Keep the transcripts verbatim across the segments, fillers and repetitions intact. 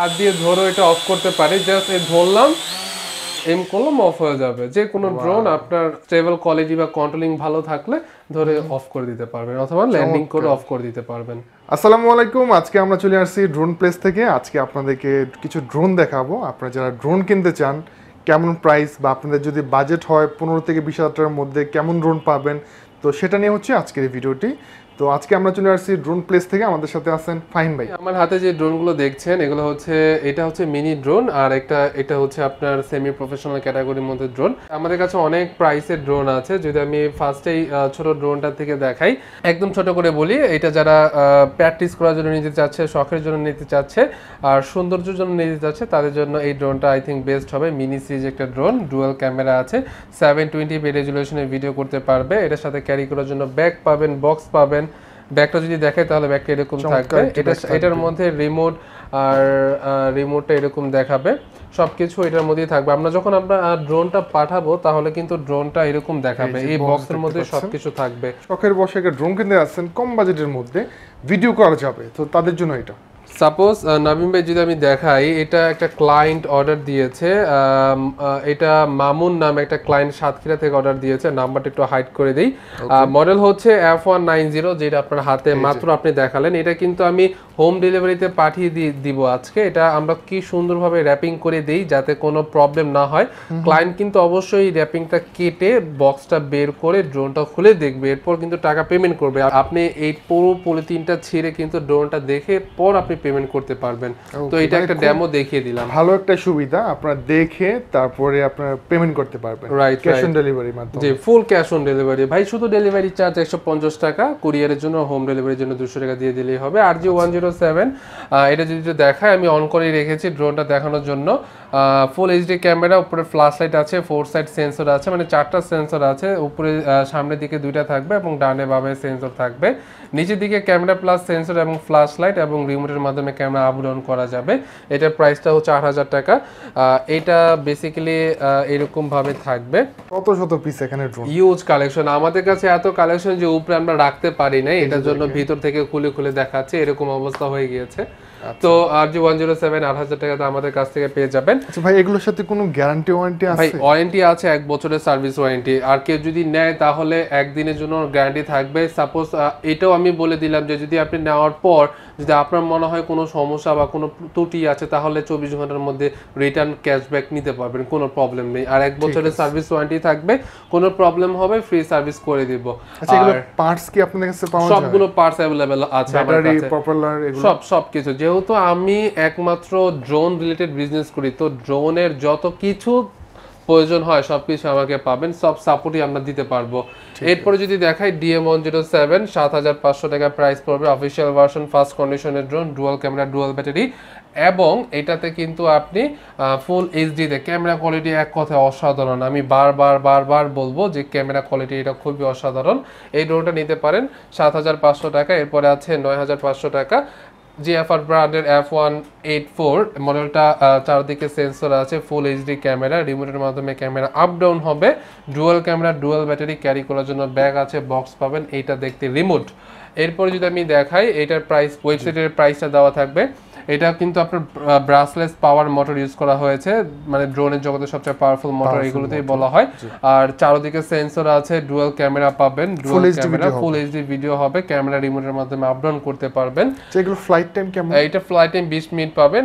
হাত দিয়ে ধরো এটা অফ করতে পারি, জাস্ট এই ধরলাম এম করলাম অফ হয়ে যাবে। যে কোনো ড্রোন আপনার স্টেবল কোয়ালিটি বা কন্ট্রোলিং ভালো থাকলে ধরে অফ করে দিতে পারবেন অথবা ল্যান্ডিং করে অফ করে দিতে পারবেন। আসসালামু আলাইকুম, আজকে আমরা চলে আসছি ড্রোন প্লেস থেকে। আজকে আপনাদেরকে কিছু ড্রোন দেখাবো, আপনারা যারা ড্রোন কিনতে চান কেমন প্রাইস বা আপনাদের যদি বাজেট হয় পনেরো থেকে বিশ হাজার টাকার মধ্যে কেমন ড্রোন পাবেন, তো সেটা নিয়ে হচ্ছে আজকের এই ভিডিওটি। তো আজকে আমরা চলে আসছি ড্রোন প্লেস থেকে, আমাদের সাথে আছেন ফাহিম ভাই। আমার হাতে যে ড্রোনগুলো দেখছেন এগুলো হচ্ছে, এটা হচ্ছে মিনি ড্রোন আর একটা এটা হচ্ছে আপনার সেমি প্রফেশনাল ক্যাটাগরির মধ্যে ড্রোন। আমাদের কাছে অনেক প্রাইসের ড্রোন আছে। যদি আমি ফার্স্টেই ছোট ড্রোনটা থেকে দেখাই, একদম ছোট করে বলি, এটা যারা প্র্যাকটিস করার জন্য নিতে চাচ্ছে, শখের জন্য নিতে চাচ্ছে আর সৌন্দর্যের জন্য নিতে চাচ্ছে তাদের জন্য এই ড্রোনটা আই থিঙ্ক বেস্ট হবে। মিনি সিরিজ একটা ড্রোন, ডুয়াল ক্যামেরা আছে, সেভেন টোয়েন্টি পি রেজুলেশনে ভিডিও করতে পারবে। এটার সাথে ক্যারি করার জন্য ব্যাগ পাবেন, বক্স পাবেন। ব্যাগটা যদি দেখে তাহলে ব্যাগটা এরকম থাকবে, এটা এটার মধ্যে রিমোট আর রিমোটটা এরকম দেখাবে, সবকিছু এটার মধ্যেই থাকবে। আমরা যখন আমরা ড্রোনটা পাঠাবো তাহলে কিন্তু ড্রোনটা এরকম দেখাবে, এই বক্সের মধ্যে সবকিছু থাকবে। শখের বসে একটা ড্রোন কিনতে আসছেন, কম বাজেটের মধ্যে ভিডিও করা যাবে, তো তাদের জন্য এটা। সাপোজ নবীন ভাই যদি আমি দেখাই, এটা একটা ক্লায়েন্ট অর্ডার দিয়েছে, এটা মামুন নাম একটা ক্লায়েন্ট সাতক্ষীরা থেকে অর্ডার দিয়েছে, নাম্বারটা একটু হাইড করে দিই। মডেল হচ্ছে এফ ওয়ান নাইন জিরো, যেটা আপনার হাতে মাত্র আপনি দেখালেন। এটা কিন্তু আমি হোম ডেলিভারিতে পাঠিয়ে দিব আজকে। এটা আমরা কি সুন্দরভাবে র্যাপিং করে দিই যাতে কোনো প্রবলেম না হয়। ক্লায়েন্ট কিন্তু অবশ্যই র্যাপিংটা কেটে বক্সটা বের করে ড্রোনটা খুলে দেখবে, এরপর কিন্তু টাকা পেমেন্ট করবে। আপনি এই পুরো পলিথিনটা ছিঁড়ে কিন্তু ড্রোনটা দেখে পর আপনি পেমেন্ট করতে পারবেন। তো এটা একটা ডেমো দেখিয়ে দিলাম, ভালো একটা সুবিধা, আপনারা দেখে তারপরে আপনারা পেমেন্ট করতে পারবেন, রাইট? ক্যাশ অন ডেলিভারি মাধ্যমে, জি, ফুল ক্যাশ অন ডেলিভারি। ভাই শুধু ডেলিভারি চার্জ একশো পঞ্চাশ টাকা, কুরিয়ারের জন্য হোম ডেলিভারির জন্য দুশো টাকা দিয়ে দিলেই হবে। আর জি ওয়ান জিরো সেভেন, এটা যদি দেখায়, আমি অন করে রেখেছি ড্রোনটা দেখানোর জন্য। ফুল এইচডি ক্যামেরা, উপরে ফ্ল্যাশ লাইট আছে, ফোর সাইড সেন্সর আছে, মানে চারটা সেন্সর আছে। উপরে সামনের দিকে দুইটা থাকবে এবং ডানে বামে সেন্সর থাকবে। নিচের দিকে ক্যামেরা প্লাস সেন্সর এবং ফ্ল্যাশ লাইট এবং রিমোটের মাধ্যমে ক্যামেরা আপ ডাউন করা যাবে। এটার প্রাইসটা হচ্ছে আট হাজার টাকা। এটা বেসিক্যালি এরকম ভাবে থাকবে। কত শত পিস এখানে ড্রোন, হিউজ কালেকশন। আমাদের কাছে এত কালেকশন যে উপরে আমরা রাখতে পারি না, এটার জন্য ভিতর থেকে খুলে খুলে দেখাচ্ছে, এরকম অবস্থা হয়ে গিয়েছে। তো আর জি ওয়ান জিরো সেভেন আট হাজার টাকা আমাদের কাছ থেকে পেয়ে যাবেন। আচ্ছা ভাই, এগুলোর সাথে কোনো গ্যারান্টি ওয়ারেন্টি আছে? ভাই ওয়ারেন্টি আছে, এক বছরের সার্ভিস ওয়ারেন্টি। আর কেউ যদি নেয় তাহলে একদিনের জন্য গ্যারান্টি থাকবে। সাপোজ এটাও আমি বলে দিলাম যে যদি আপনি নেওয়ার পর যদি আপনার মনে হয় কোনো সমস্যা বা কোনো ত্রুটি আছে তাহলে চব্বিশ ঘন্টার মধ্যে রিটার্ন ক্যাশব্যাক নিতে পারবেন, কোনো প্রবলেম নেই। আর এক বছরের সার্ভিস ওয়ারেন্টি থাকবে, কোনো প্রবলেম হবে ফ্রি সার্ভিস করে দিব। আচ্ছা এগুলো পার্টস কি আপনাদের কাছে পাওয়া যায়? সবগুলো পার্টস अवेलेबल আছে আমাদের কাছে, ব্যাটারি, প্রপেলার, এগুলো সব সব কিছু। যেহেতু আমি একমাত্র ড্রোন রিলেটেড বিজনেস করি, তো ড্রোনের যত কিছু প্রয়োজন হয় সবকিছু আমাকে পাবেন, সব সাপোর্টই আমরা দিতে পারবো। এরপরে যদি দেখাই ডিএম ওয়ান জিরো সেভেন, সাত হাজার পাঁচশো টাকা প্রাইস পড়বে। অফিসিয়াল ভার্সন, ফার্স্ট কন্ডিশনের drone, dual camera, dual battery এবং এটাতে কিন্তু আপনি ফুল এইচডিতে ক্যামেরা কোয়ালিটি এক কথায় অসাধারণ। আমি বারবার বারবার বলবো যে ক্যামেরা কোয়ালিটি এটা খুবই অসাধারণ। এই ড্রোনটা নিতে পারেন সাত হাজার পাঁচশো টাকা। এরপরে আছে নয় হাজার পাঁচশো টাকা, জিএফআর ব্র্যান্ডের এফ ওয়ান এইট ফোর মডেলটা, চারদিকে সেন্সর আছে, ফুল এইচডি ক্যামেরা, রিমোটের মাধ্যমে ক্যামেরা আপ ডাউন হবে, dual camera, dual battery, carry করার জন্য ব্যাগ আছে, বক্স পাবেন, এইটা দেখতে রিমোট। এরপরে যদি আমি দেখাই, এটার প্রাইস ওয়েবসাইটের প্রাইসটা দেওয়া থাকবে। এটা কিন্তু আপনার ব্রাসলেস পাওয়ার মোটর ইউজ করা হয়েছে, মানে ড্রোনের জগতে সবচেয়ে পাওয়ারফুল মোটর এগুলোতেই বলা হয়। আর চারদিকে সেন্সর আছে, ডুয়াল ক্যামেরা পাবেন, dual camera, full HD video হবে, ক্যামেরা রিমোটের মাধ্যমে আপ ডাউন করতে পারবেন। এগুলো ফ্লাইট টাইম কেমন? এটা ফ্লাইট টাইম বিশ মিনিট পাবেন।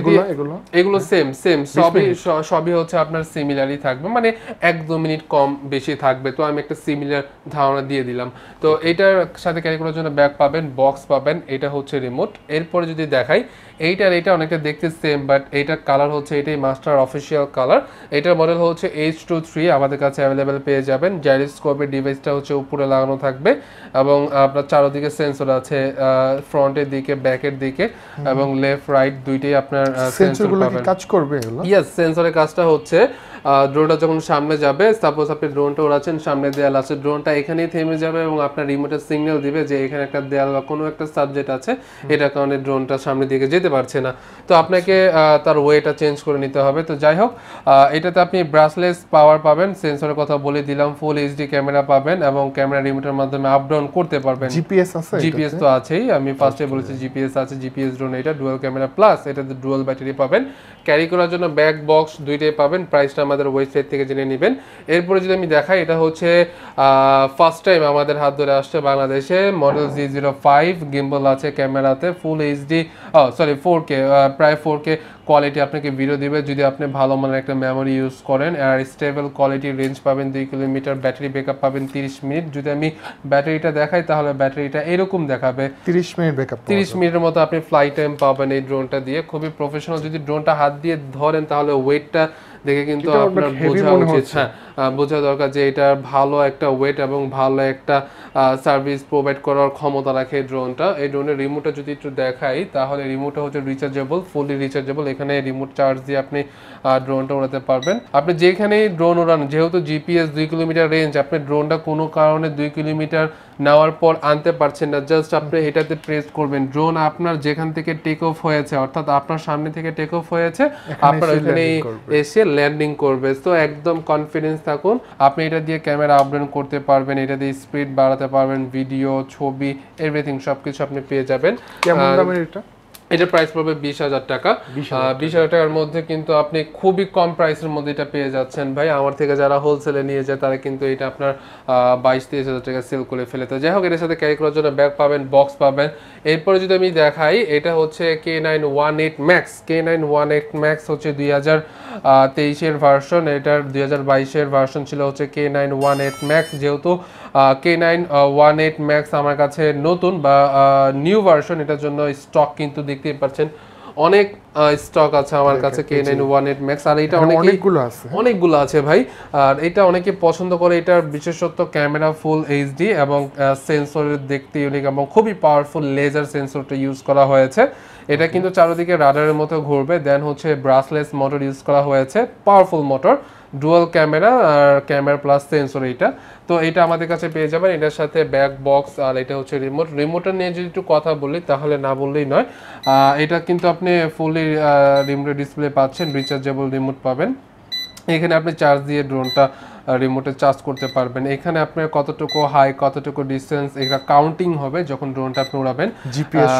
এগুলো এগুলো এগুলো সেম সেম সবই সবই হচ্ছে আপনার সিমিলারই থাকবে, মানে এক দু মিনিট কম বেশি থাকবে। তো আমি একটা সিমিলার ধারণা দিয়ে দিলাম। তো এটার সাথে ক্যারি করার জন্য ব্যাগ পাবেন, বক্স পাবেন, এটা হচ্ছে রিমোট। এরপরে যদি দেখাই, এইটার এটা অনেকটা দেখতে সেম, বাট এইটার কালার হচ্ছে এটাই মাস্টার অফিসিয়াল কালার। এটার মডেল হচ্ছে এইচ টু থ্রি, আমাদের কাছে অ্যাভেলেবেল পেয়ে যাবেন। জাইরোস্কোপের ডিভাইসটা হচ্ছে উপরে লাগানো থাকবে এবং আপনার চারদিকে সেন্সর আছে, ফ্রন্টের দিকে, ব্যাকের দিকে এবং লেফট রাইট দুইটাই আপনার সেন্সরগুলো কাজ করবে। ইয়েস, সেন্সরের কাজটা হচ্ছে ড্রোনটা যখন সামনে যাবে, সাপোজ আপনি ড্রোনটা ওড়াচ্ছেন, সামনে দেয়াল আছে, ড্রোনটা এখানেই থেমে যাবে এবং আপনার রিমোটের সিগন্যাল দিবে যে এখানে একটা দেয়াল বা কোনো একটা সাবজেক্ট আছে, এটার কারণে ড্রোনটা সামনে দিকে দিকে যেতে পারছে না, তো আপনাকে তার ওয়েটা চেঞ্জ করে নিতে হবে। তো যাই হোক, এটাতে আপনি ব্রাশলেস পাওয়ার পাবেন, সেন্সরের কথা বলে দিলাম, ফুল এইচডি ক্যামেরা পাবেন এবং ক্যামেরা রিমোটের মাধ্যমে আপ ডাউন করতে পারবেন। জিপিএস আছে, জিপিএস তো আছেই, আমি ফার্স্টে বলেছি জিপিএস আছে, জিপিএস ড্রোন এটা ডুয়াল ক্যামেরা প্লাস এটাতে ডুয়াল ব্যাটারি পাবেন। ক্যারি করার জন্য ব্যাগ বক্স দুইটাই পাবেন, প্রাইসটা আমাদের ওয়েবসাইট থেকে জেনে নেবেন। এরপরে যদি আমি দেখাই, এটা হচ্ছে ফার্স্ট টাইম আমাদের হাত ধরে আসছে বাংলাদেশে model G zero five, gimbal আছে ক্যামেরাতে, full HD sorry four K প্রায় ফোর কে কোয়ালিটি আপনাকে ভিডিও দেবে যদি আপনি ভালো মানের একটা মেমোরি ইউজ করেন। আর স্টেবল কোয়ালিটির রেঞ্জ পাবেন দুই কিলোমিটার, ব্যাটারি ব্যাকআপ পাবেন তিরিশ মিনিট। যদি আমি ব্যাটারিটা দেখাই তাহলে ব্যাটারিটা এরকম দেখাবে, তিরিশ মিনিট ব্যাকআপ, তিরিশ মিনিটের মতো আপনি ফ্লাই টাইম পাবেন এই ড্রোনটা দিয়ে। খুবই প্রফেশনাল, যদি ড্রোনটা হাত দিয়ে ধরেন তাহলে ওয়েটটা দেখে কিন্তু আপনার বোঝা উচিত, হ্যাঁ বোঝা দরকার যে এটা ভালো একটা ওয়েট এবং ভালো একটা সার্ভিস প্রোভাইড করার ক্ষমতা রাখে ড্রোনটা। এই ড্রোনের রিমোটটা যদি একটু দেখাই তাহলে রিমোটটা হচ্ছে রিচার্জেবল, ফুলি রিচার্জেবল। এখানে রিমোট চার্জ দিয়ে আপনি ড্রোনটা ওড়াতে পারবেন। আপনি যেখানেই ড্রোন ওড়ান, যেহেতু জিপিএস দুই কিলোমিটার রেঞ্জ, আপনি ড্রোনটা কোনো কারণে দুই কিলোমিটার নেওয়ার পর আনতে পারছেন না, জাস্ট আপনি এটাতে প্রেস করবেন, ড্রোন আপনার যেখান থেকে টেক অফ হয়েছে অর্থাৎ আপনার সামনে থেকে টেক অফ হয়েছে আপনার ওইখানে এসে ল্যান্ডিং করবে। তো একদম কনফিডেন্স থাকুন, আপনি এটা দিয়ে ক্যামেরা আপডাউন করতে পারবেন, এটা দিয়ে স্পিড বাড়াতে পারবেন, ভিডিও ছবি এভরিথিং সবকিছু আপনি পেয়ে যাবেন। কেমন দামের এটা? এটা প্রাইস পড়বে বিশ হাজার টাকা। বিশ হাজার টাকার মধ্যে কিন্তু আপনি খুবই কম প্রাইসের মধ্যে এটা পেয়ে যাচ্ছেন ভাই। আমার থেকে যারা হোলসেলে নিয়ে যায় তারা কিন্তু এটা আপনার বাইশ তেইশ হাজার টাকা সেল করে ফেলে। তো যাই হোক, এটার সাথে ক্যারি করার জন্য ব্যাগ পাবেন, বক্স পাবেন। এরপরে যদি আমি দেখাই, এটা হচ্ছে K nine one eight max. K nine one eight max হচ্ছে দুই হাজার তেইশের ভার্সন, এটার দুই হাজার বাইশের ভার্সন ছিল হচ্ছে K nine one eight max. যেহেতু K nine one eight max আমার কাছে নতুন বা নিউ ভার্সন, এটার জন্য স্টক কিন্তু দেখতে পাচ্ছেন অনেক স্টক আছে আমার কাছে K nine one eight max. আর এটা অনেকগুলো আছে, অনেকগুলো আছে ভাই। আর এটা অনেকে পছন্দ করে, এটার বিশেষত্ব ক্যামেরা ফুল এইচডি এবং সেন্সরের দেখতে ইউনিক এবং খুবই পাওয়ারফুল লেজার সেন্সরটা ইউজ করা হয়েছে। এটা কিন্তু চারদিকে রাডারের মতো ঘুরবে। দেন হচ্ছে ব্রাশলেস মোটর ইউজ করা হয়েছে, পাওয়ারফুল মোটর, ডুয়াল ক্যামেরা আর ক্যামেরা প্লাস সেন্সর এইটা। তো এটা আমাদের কাছে পেয়ে যাবেন, এটার সাথে ব্যাক বক্স। আর এটা হচ্ছে রিমোট। রিমোটটা নিয়ে যদি একটু কথা বলি তাহলে না বললেই নয়, এটা কিন্তু আপনি ফুলি রিমোট ডিসপ্লে পাচ্ছেন, রিচার্জেবল রিমোট পাবেন। এখানে আপনি চার্জ দিয়ে ড্রোনটা রিমোটে চার্জ করতে পারবেন। এখানে আপনার কতটুকু হাই কতটুকু ডিস্টেন্স এটা কাউন্টিং হবে যখন ড্রোনটা আপনি উড়াবেন। জিপিএস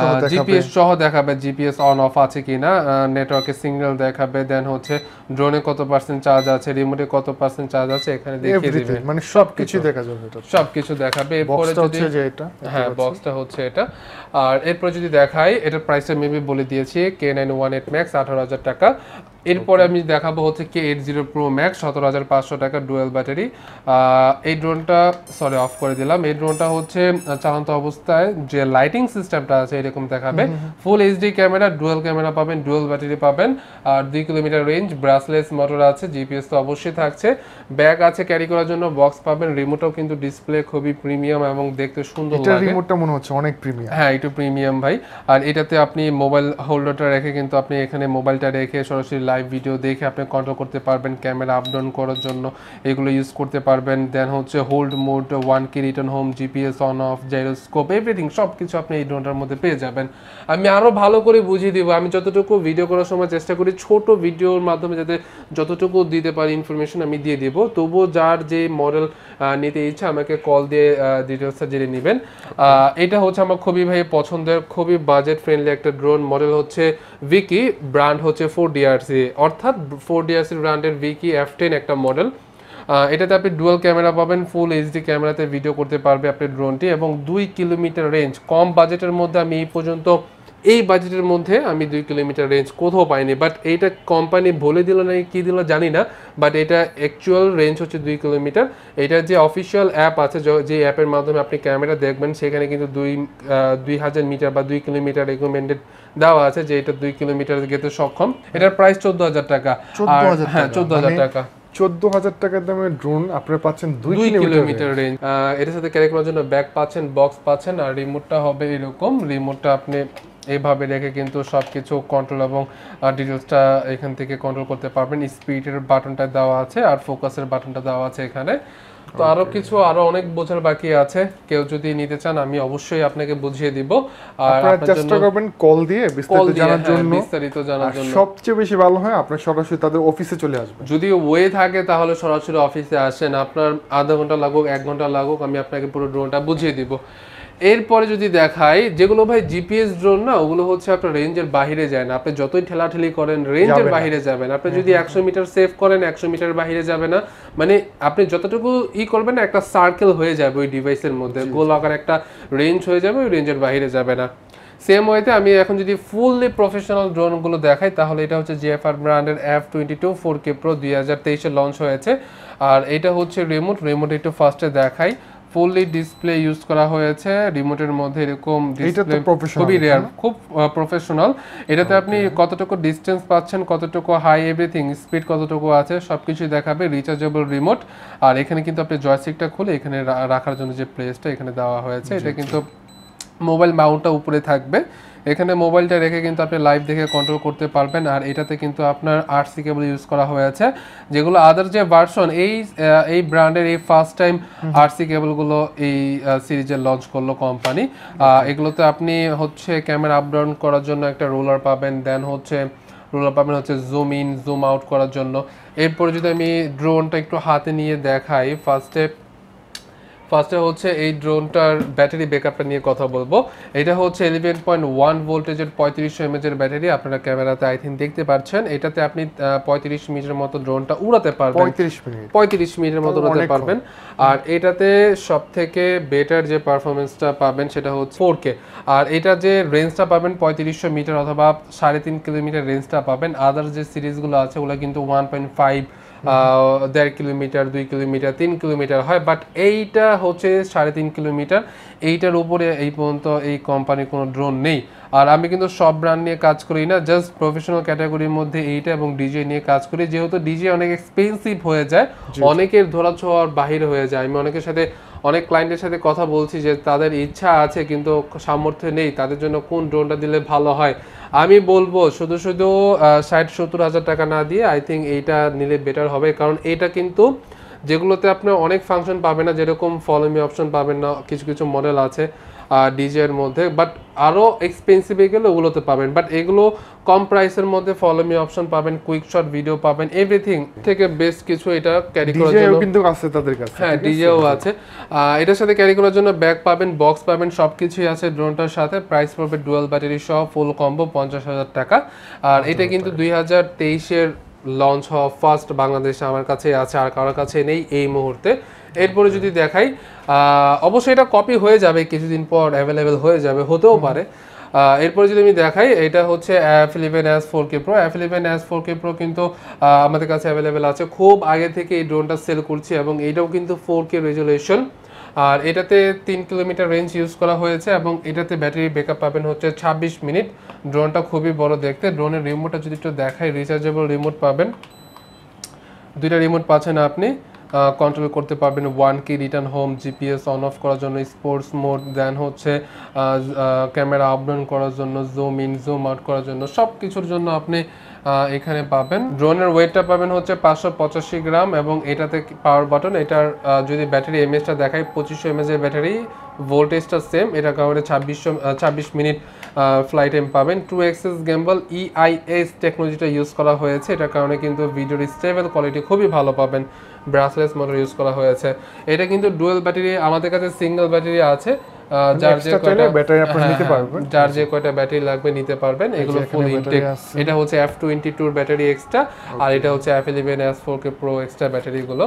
সহ দেখাবে, জিপিএস অন অফ আছে কিনা, নেটওয়ার্কের সিগন্যাল দেখাবে। দেন হচ্ছে ড্রোনে কত পার্সেন্ট চার্জ আছে, রিমোটে কত পার্সেন্ট চার্জ আছে, এখানে দেখিয়ে দিবে, মানে সবকিছু দেখা যাবে, সবকিছু দেখাবে। এরপরে যদি এটা, হ্যাঁ বক্সটা হচ্ছে এটা। আর এরপরে যদি দেখাই, এটার প্রাইসটা মেবি বলে দিয়েছি K nine one eight max আঠারো হাজার টাকা। এরপরে আমি দেখাবো হচ্ছে K eight zero pro max সতেরো হাজার পাঁচশো টাকা ডুয়েল ব্যাটারি। এই ড্রোনটা সরি অফ করে দিলাম। এই ড্রোনটা হচ্ছে চালান্ত অবস্থায় যে লাইটিং সিস্টেমটা আছে এরকম দেখাবে। Full HD camera, dual camera পাবেন, ডুয়েল ব্যাটারি পাবেন, আর দুই কিলোমিটার রেঞ্জ, ব্রাশলেস মোটর আছে, জিপিএস তো অবশ্যই থাকছে, ব্যাগ আছে ক্যারি করার জন্য, বক্স পাবেন। রিমোটও কিন্তু ডিসপ্লে খুবই প্রিমিয়াম এবং দেখতে সুন্দর লাগে, রিমোটটা মনে হচ্ছে অনেক প্রিমিয়াম, হ্যাঁ একটু প্রিমিয়াম ভাই। আর এটাতে আপনি মোবাইল হোল্ডারটা রেখে কিন্তু আপনি এখানে মোবাইলটা রেখে সরাসরি লাইভ ভিডিও দেখে আপনি কন্ট্রোল করতে পারবেন, ক্যামেরা আপ ডাউন করার জন্য এগুলো ইউজ করতে পারবেন। দেন হচ্ছে hold mode, one key return home, GPS on off, gyroscope, everything সব কিছু আপনি এই ড্রোনটার মধ্যে পেয়ে যাবেন। আমি আরও ভালো করে বুঝিয়ে দেবো, আমি যতটুকু ভিডিও করার সময় চেষ্টা করি ছোট ভিডিওর মাধ্যমে যাতে যতটুকু দিতে পারি ইনফরমেশন আমি দিয়ে দেবো। তবুও যার যে মডেল নিতে ইচ্ছা আমাকে কল দিয়ে ডিটেলসটা জেনে নেবেন। এটা হচ্ছে আমার খুবই ভাই পছন্দের, খুবই বাজেট ফ্রেন্ডলি একটা ড্রোন। মডেল হচ্ছে ভিকি, ব্র্যান্ড হচ্ছে ফোর ডি আর সি, অর্থাৎ ফোর ডি আর সি ব্র্যান্ডের ভিকি এফ টেন একটা মডেল। এটাতে আপনি ডুয়াল ক্যামেরা পাবেন, ফুল এইচডি ক্যামেরাতে ভিডিও করতে পারবে আপনি ড্রোনটি, এবং দুই কিলোমিটার রেঞ্জ। কম বাজেটের মধ্যে আমি এই পর্যন্ত এই বাজেটের মধ্যে আমি দুই কিলোমিটার রেঞ্জ কোথাও পাইনি, বাট এইটা কোম্পানি বলে দিল না কি দিল জানি না, বাট এটা অ্যাকচুয়াল রেঞ্জ হচ্ছে দুই কিলোমিটার। এটা যে অফিসিয়াল অ্যাপ আছে, যে অ্যাপের মাধ্যমে আপনি ক্যামেরা দেখবেন, সেখানে কিন্তু দুই দুই হাজার মিটার বা দুই কিলোমিটার রেকমেন্ডেড দেওয়া আছে যে এটা দুই কিলোমিটার যেতে সক্ষম। এটার প্রাইস চোদ্দ হাজার টাকা। হ্যাঁ চোদ্দ হাজার টাকা চোদ্দ হাজার টাকার দামের ড্রোন আপনারা পাচ্ছেন দুই কিলোমিটার রেঞ্জ। এটার সাথে ক্যারি করার জন্য ব্যাগ পাচ্ছেন, বক্স পাচ্ছেন। আর রিমোটটা হবে এরকম, রিমোটটা আপনি এইভাবে রেখে কিন্তু সব কিছু কন্ট্রোল এবং ডিটেলসটা এখান থেকে কন্ট্রোল করতে পারবেন। স্পিডের বাটনটা দেওয়া আছে আর ফোকাসের বাটনটা দেওয়া আছে এখানে। তো আরো কিছু আরো অনেক বোঝার বাকি আছে, কেউ যদি নিতে চান আমি অবশ্যই আপনাকে বুঝিয়ে দিব। আর আপনারা চেষ্টা করবেন কল দিয়ে বিস্তারিত জানার জন্য। বিস্তারিত জানার জন্য সবচেয়ে বেশি ভালো হয় আপনারা সরাসরি তাদের অফিসে চলে আসবেন, যদি ওয়ে থাকে তাহলে সরাসরি অফিসে আসেন। আপনার আধা ঘন্টা লাগুক এক ঘন্টা লাগুক আমি আপনাকে পুরো ড্রোনটা বুঝিয়ে দিব। এরপরে যদি দেখাই যেগুলো ভাই জিপিএস ড্রোন না, ওগুলো হচ্ছে আপনার রেঞ্জের বাইরে যায় না, আপনি যতই ঠেলাঠেলি করেন রেঞ্জের বাইরে যাবেন। আপনি যদি একশো মিটার সেভ করেন একশো মিটার বাইরে যাবে না, মানে আপনি যতটুকু ই করবেন একটা সার্কেল হয়ে যাবে ওই ডিভাইসের মধ্যে, গোল আকার একটা রেঞ্জ হয়ে যাবে, ওই রেঞ্জের বাইরে যাবে না। সেম ওয়েতে আমি এখন যদি ফুললি প্রফেশনাল ড্রোনগুলো দেখাই তাহলে এটা হচ্ছে জিএফআর ব্র্যান্ডের F twenty two four K pro দুই হাজার তেইশে লঞ্চ হয়েছে। আর এটা হচ্ছে রিমোট, রিমোট একটু ফার্স্টে দেখাই। ফুললি ডিসপ্লে ইউজ করা হয়েছে, রিমোটের মধ্যে এরকম ডিসপ্লে খুবই রেয়ার, খুব প্রফেশনাল। এটাতে আপনি কতটুকু ডিসটেন্স পাচ্ছেন, কতটুকু হাই, এভরিথিং স্পিড কতটুকু আছে সবকিছু দেখাবে। Rechargeable remote. আর এখানে কিন্তু আপনি জয়স্টিকটা খুলে এখানে রাখার জন্য যে প্লেসটা এখানে দেওয়া হয়েছে, এটা কিন্তু মোবাইল মাউন্টটা উপরে থাকবে, এখানে মোবাইলটা রেখে কিন্তু আপনি লাইভ দেখে কন্ট্রোল করতে পারবেন। আর এটাতে কিন্তু আপনার আরসি কেবল ইউজ করা হয়েছে, যেগুলো আদার যে ভার্সন এই এই ব্র্যান্ডের এই ফার্স্ট টাইম আরসি কেবলগুলো এই সিরিজে লঞ্চ করলো কোম্পানি। এগুলোতে আপনি হচ্ছে ক্যামেরা আপ ডাউন করার জন্য একটা রোলার পাবেন, দেন হচ্ছে রোলার পাবেন হচ্ছে জুম ইন জুম আউট করার জন্য। এরপরে যদি আমি ড্রোনটা একটু হাতে নিয়ে দেখাই, ফার্স্টে ফার্স্টে হচ্ছে এই ড্রোনটার ব্যাটারি ব্যাকআপটা নিয়ে কথা বলবো। এটা হচ্ছে ইলেভেন পয়েন্ট ওয়ান ভোল্টেজের পঁয়ত্রিশশো এমএজের ব্যাটারি, আপনারা ক্যামেরাতে আই থিঙ্ক দেখতে পাচ্ছেন। এটাতে আপনি পঁয়ত্রিশ মিনিটের মতো ড্রোনটা উড়াতে পারবেন, পঁয়ত্রিশ মিনিটের মতো উড়াতে পারবেন। আর এটাতে সব থেকে বেটার যে পারফরমেন্সটা পাবেন সেটা হচ্ছে ফোর কে। আর এটা যে রেঞ্জটা পাবেন পঁয়ত্রিশশো মিটার অথবা সাড়ে তিন কিলোমিটার রেঞ্জটা পাবেন। আদার যে সিরিজগুলো আছে ওগুলো কিন্তু ওয়ান পয়েন্ট ফাইভ দেড় কিলোমিটার দুই কিলোমিটার তিন কিলোমিটার হয়, বাট এইটা হচ্ছে সাড়ে তিন কিলোমিটার। এইটার উপরে এই পর্যন্ত এই কোম্পানির কোনো ড্রোন নেই। আর আমি কিন্তু সব ব্র্যান্ড নিয়ে কাজ করি না, জাস্ট প্রফেশনাল ক্যাটাগরির মধ্যে এইটা এবং ডিজে নিয়ে কাজ করি, যেহেতু ডিজে অনেক এক্সপেন্সিভ হয়ে যায়, অনেকের ধরা ছোঁয়ার বাহিরে হয়ে যায়। আমি অনেকের সাথে অনেক ক্লায়েন্টের সাথে কথা বলছি যে তাদের ইচ্ছা আছে কিন্তু সামর্থ্য নেই, তাদের জন্য কোন ড্রোনটা দিলে ভালো হয়। আমি বলবো শুধু শুধু ষাট সত্তর হাজার টাকা না দিয়ে আই থিঙ্ক এইটা নিলে বেটার হবে, কারণ এটা কিন্তু যেগুলোতে আপনার অনেক ফাংশন পাবেন না, যেরকম ফলো মি অপশন পাবেন না, কিছু কিছু মডেল আছে ডিজের মধ্যে, বাট আরও এক্সপেন্সিভ গেলে ওগুলোতে পাবেন। বাট এগুলো কম প্রাইসের মধ্যে ফলো মি অপশন পাবেন, কুইক শট ভিডিও পাবেন, এভরিথিং থেকে বেস্ট কিছু এটা ক্যারি করার জন্য কিন্তু আছে তাদের কাছে। হ্যাঁ, ডিজেও আছে। এটার সাথে ক্যারি করার জন্য ব্যাগ পাবেন, বক্স পাবেন, সব কিছুই আছে ড্রোনটার সাথে। প্রাইস পড়বে ডুয়াল ব্যাটারি সহ ফুল কম্বো পঞ্চাশ হাজার টাকা। আর এটা কিন্তু দুই হাজার তেইশের লঞ্চ হওয়া ফার্স্ট, বাংলাদেশে আমার কাছে আছে, আর কারোর কাছে নেই এই মুহূর্তে। এরপরে যদি দেখাই, অবশ্যই এটা কপি হয়ে যাবে, কিছুদিন পর অ্যাভেলেবেল হয়ে যাবে, হতেও পারে। এরপরে যদি আমি দেখাই, এটা হচ্ছে F eleven S four K pro. F eleven S four K pro কিন্তু আমাদের কাছে অ্যাভেলেবেল আছে, খুব আগে থেকে এই ড্রোনটা সেল করছি, এবং এটাও কিন্তু ফোর কে রেজুলেশন। আর এটাতে তিন কিলোমিটার রেঞ্জ ইউজ করা হয়েছে, এবং এটাতে ব্যাটারি ব্যাকআপ পাবেন হচ্ছে ছাব্বিশ মিনিট। ড্রোনটা খুবই বড় দেখতে। ড্রোনের রিমোটটা যদি একটু দেখাই, রিচার্জেবল রিমোট পাবেন, দুইটা রিমোট পাচ্ছেন আপনি, কন্ট্রোল করতে পারবেন। One key return home, GPS on off করার জন্য, স্পোর্টস মোড, দেন হচ্ছে ক্যামেরা আপডাউন করার জন্য, জুম ইন জুম আউট করার জন্য, সব কিছুর জন্য আপনি এখানে পাবেন। ড্রোনের ওয়েটটা পাবেন হচ্ছে পাঁচশো পঁচাশি গ্রাম, এবং এটাতে পাওয়ার বাটন। এটার যদি ব্যাটারি এমএসটা দেখাই, পঁচিশশো এমএসের ব্যাটারি, ভোল্টেজটা সেম, এটা কারণে ছাব্বিশশো ছাব্বিশ মিনিট ফ্লাই টাইম পাবেন। টু এক্সেস গেম্বল ইআইএস টেকনোলজিটা ইউজ করা হয়েছে, এটার কারণে কিন্তু ভিডিওর স্টেবল কোয়ালিটি খুবই ভালো পাবেন। ব্রাসলেস মোটর ইউজ করা হয়েছে। এটা কিন্তু ডুয়েল ব্যাটারি, আমাদের কাছে সিঙ্গেল ব্যাটারি আছে, যার যে কয়টা ব্যাটারি আপনি নিতে পারবেন, যার যে কয়টা ব্যাটারি লাগবে নিতে পারবেন। এগুলো ফুল ইনটেক। এটা হচ্ছে এফ টোয়েন্টি টু এর ব্যাটারি এক্সট্রা, আর এটা হচ্ছে F eleven S four K pro extra ব্যাটারিগুলো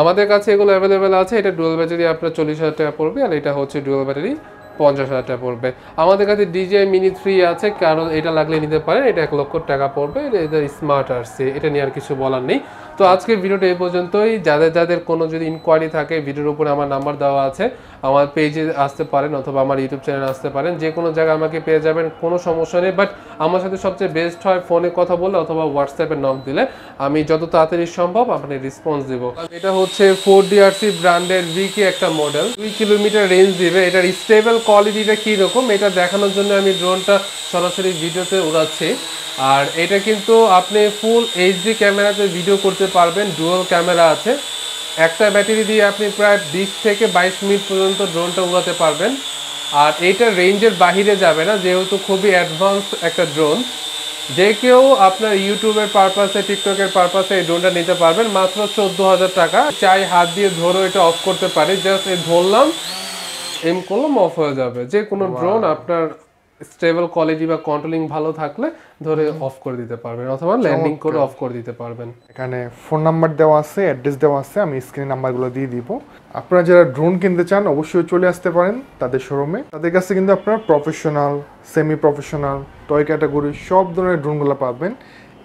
আমাদের কাছে এগুলো অ্যাভেলেবেল আছে। এটা ডুয়েল ব্যাটারি আপনার চল্লিশ হাজার টাকা পড়বে, আর এটা হচ্ছে ডুয়েল ব্যাটারি পঞ্চাশ হাজার টাকা পড়বে। আমাদের কাছে ডিজাই মিনি থ্রি আছে, কারণ এটা লাগলে নিতে পারেন, এটা এক লক্ষ টাকা পড়বে, এটা স্মার্ট আরসি, এটা নিয়ে আর কিছু বলার নেই। তো আজকের ভিডিওটা এই পর্যন্তই। যাদের যাদের কোনো যদি ইনকোয়ারি থাকে, ভিডিওর উপরে আমার নাম্বার দেওয়া আছে, আমার পেজে আসতে পারেন অথবা আমার ইউটিউব চ্যানেলে আসতে পারেন, যে কোনো জায়গায় আমাকে পেয়ে যাবেন, কোনো সমস্যা নেই। বাট আমার সাথে সবচেয়ে বেস্ট হয় ফোনে কথা বললে অথবা হোয়াটসঅ্যাপে নক দিলে, আমি যত তাড়াতাড়ি সম্ভব আপনার রেসপন্স দেবো। এটা হচ্ছে ফোর ডি আর সি ব্র্যান্ডের ভিকে একটা মডেল, দুই কিলোমিটার রেঞ্জ দিবে। এটার স্টেবল কোয়ালিটিটা কীরকম এটা দেখানোর জন্য আমি ড্রোনটা সরাসরি ভিডিওতে উড়াচ্ছি। আর এটা কিন্তু আপনি ফুল এইচডি ক্যামেরাতে ভিডিও করতে পারবেন, ডুয়াল ক্যামেরা আছে। একটা ব্যাটারি দিয়ে আপনি প্রায় বিশ থেকে বাইশ মিনিট পর্যন্ত ড্রোনটা উড়াতে পারবেন। আর এইটা রেঞ্জের বাইরে যাবে না, যেহেতু খুবই অ্যাডভান্স একটা ড্রোন। যে কেউ আপনার ইউটিউবের পারপাসে, টিকটকের পারপাসে এই ড্রোনটা নিতে পারবেন মাত্র চোদ্দ হাজার টাকা। চাই হাত দিয়ে ধরো এটা অফ করতে পারি, জাস্ট এই ধরলাম, এম করলাম, অফ হয়ে যাবে। যে কোনো ড্রোন আপনার স্টেবল কোয়ালিটি বা কন্ট্রোলিং ভালো থাকলে ধরে অফ করে দিতে পারবেন অথবা ল্যান্ডিং করে অফ করে দিতে পারবেন। এখানে ফোন নাম্বার দেওয়া আছে, অ্যাড্রেস দেওয়া আছে, আমি স্ক্রিন নাম্বারগুলো দিয়ে দিব। আপনারা যারা ড্রোন কিনতে চান অবশ্যই চলে আসতে পারেন তাদের শোরুমে। তাদের কাছে কিন্তু আপনারা professional, semi professional, toy category সব ধরনের ড্রোনগুলো পাবেন।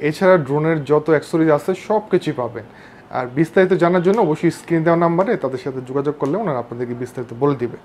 এছাড়া ড্রোনের যত অ্যাক্সেসরিজ আছে সব কিছুই পাবেন। আর বিস্তারিত জানার জন্য অবশ্যই স্ক্রিন দেওয়া নাম্বারে তাদের সাথে যোগাযোগ করলে ওনারা আপনাদেরকে বিস্তারিত বলে দিবে।